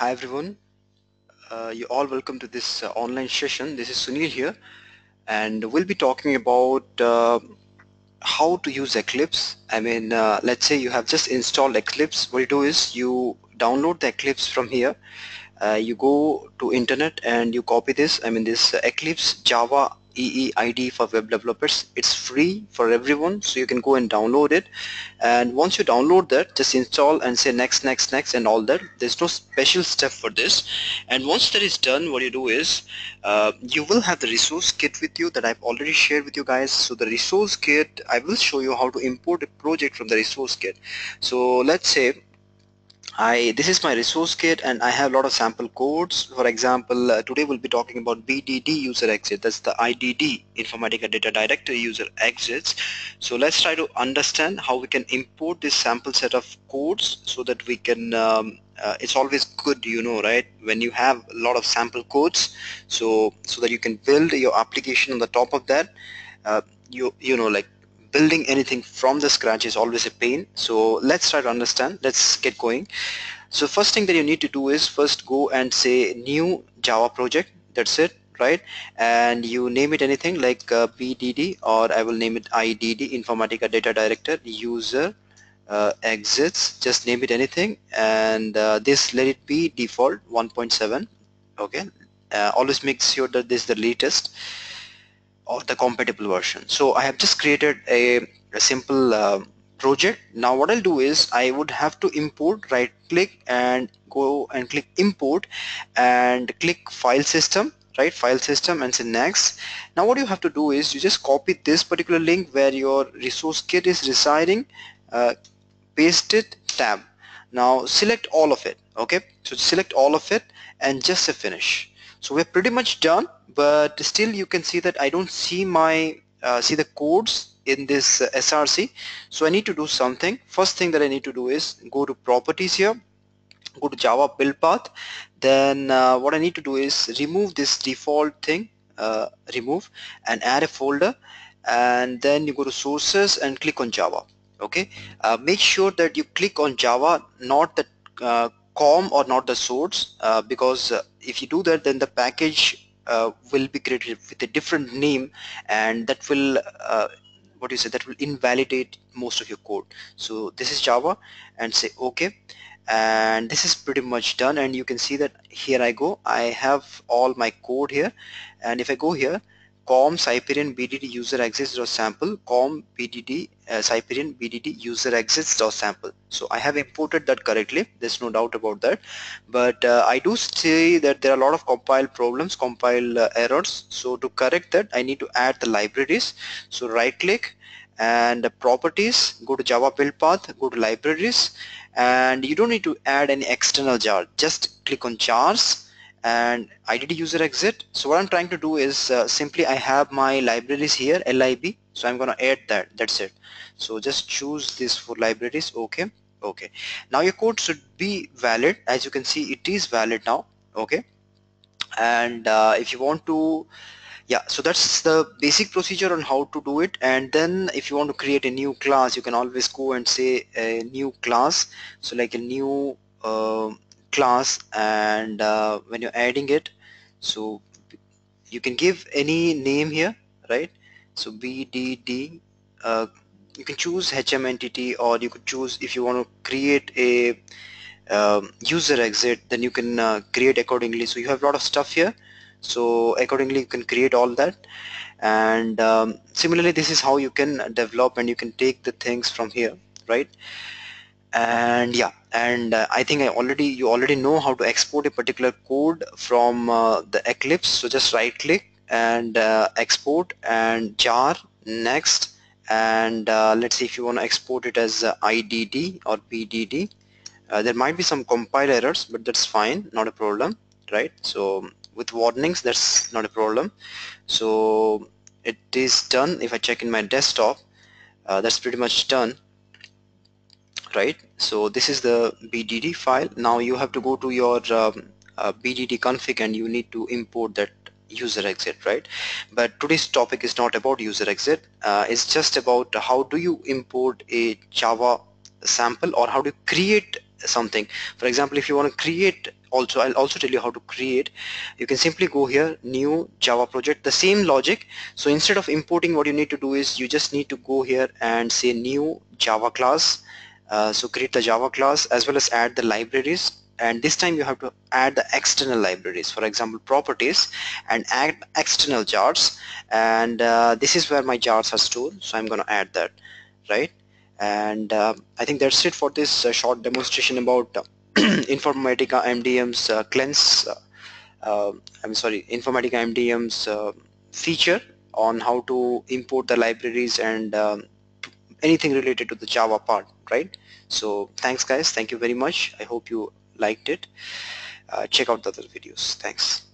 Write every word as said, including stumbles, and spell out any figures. Hi everyone, uh, you all welcome to this uh, online session. This is Sunil here, and we'll be talking about uh, how to use Eclipse. I mean, uh, let's say you have just installed Eclipse. What you do is you download the Eclipse from here. Uh, you go to internet and you copy this. I mean, this uh, Eclipse Java E E I D for web developers. It's free for everyone, so you can go and download it. And once you download that, just install and say next, next, next, and all that. There's no special step for this. And once that is done, what you do is uh, you will have the resource kit with you that I've already shared with you guys. So the resource kit, I will show you how to import a project from the resource kit. So let's say I, this is my resource kit, and I have a lot of sample codes. For example, uh, today we'll be talking about B D D user exit. That's the I D D, Informatica Data Directory user exits. So let's try to understand how we can import this sample set of codes so that we can, um, uh, it's always good, you know, right, when you have a lot of sample codes, so so that you can build your application on the top of that. Uh, you, you know, like building anything from the scratch is always a pain. So let's try to understand. Let's get going. So first thing that you need to do is first go and say new Java project. That's it, right? And you name it anything like uh, B D D, or I will name it I D D, Informatica Data Directory user uh, exits. Just name it anything, and uh, this let it be default one point seven. Okay, uh, always make sure that this is the latest or the compatible version. So I have just created a, a simple uh, project. Now what I'll do is I would have to import, right click and go and click import and click file system, right, file system, and say next. Now what you have to do is you just copy this particular link where your resource kit is residing, uh, paste it, tab. Now select all of it, okay, so select all of it and just say finish. So we're pretty much done, but still you can see that I don't see my uh, see the codes in this uh, S R C. So I need to do something. First thing that I need to do is go to properties here, go to Java build path. Then uh, what I need to do is remove this default thing, uh, remove, and add a folder, and then you go to sources and click on Java. Okay, uh, make sure that you click on Java, not the uh, com or not the source, uh, because uh, if you do that, then the package uh, will be created with a different name, and that will uh, what do you say that will invalidate most of your code. So this is Java, and say okay, and this is pretty much done. And you can see that here I go, I have all my code here, and if I go here, com Siperian B D D user exits dot sample, com B D D uh, Siperian B D D user exits dot sample. So I have imported that correctly. There's no doubt about that. But uh, I do say that there are a lot of compile problems, compile uh, errors. So to correct that, I need to add the libraries. So right click and uh, properties, go to Java build path, go to libraries, and you don't need to add any external jar. Just click on jars and I D D user exit. So what I'm trying to do is uh, simply I have my libraries here, lib, so I'm gonna add that. That's it. So just choose this for libraries. Okay, okay, now your code should be valid. As you can see, it is valid now. Okay, and uh, if you want to, yeah, so that's the basic procedure on how to do it. And then if you want to create a new class, you can always go and say a new class, so like a new uh, class, and uh, when you're adding it, so you can give any name here, right? So B D D, uh, you can choose H M entity, or you could choose, if you want to create a um, user exit, then you can uh, create accordingly. So you have a lot of stuff here, so accordingly you can create all that. And um, similarly, this is how you can develop, and you can take the things from here, right? And yeah, and uh, I think I already you already know how to export a particular code from uh, the Eclipse. So just right click and uh, export and jar, next, and uh, let's see if you want to export it as uh, I D D or B D D. Uh, there might be some compile errors, but that's fine, not a problem, right? So with warnings, that's not a problem. So it is done. If I check in my desktop, uh, that's pretty much done, right? So this is the B D D file. Now you have to go to your um, uh, B D D config, and you need to import that user exit, right? But today's topic is not about user exit. Uh, it's just about how do you import a Java sample, or how do you create something. For example, if you want to create, also I'll also tell you how to create. You can simply go here, new Java project, the same logic. So instead of importing, what you need to do is you just need to go here and say new Java class. Uh, so create the Java class as well as add the libraries, and this time you have to add the external libraries, for example properties, and add external jars, and uh, this is where my jars are stored, so I'm gonna add that, right? And uh, I think that's it for this uh, short demonstration about uh, Informatica M D M's uh, cleanse uh, uh, I'm sorry Informatica M D M's uh, feature on how to import the libraries and um, anything related to the Java part, right? So thanks guys, thank you very much. I hope you liked it. Uh, check out the other videos. Thanks.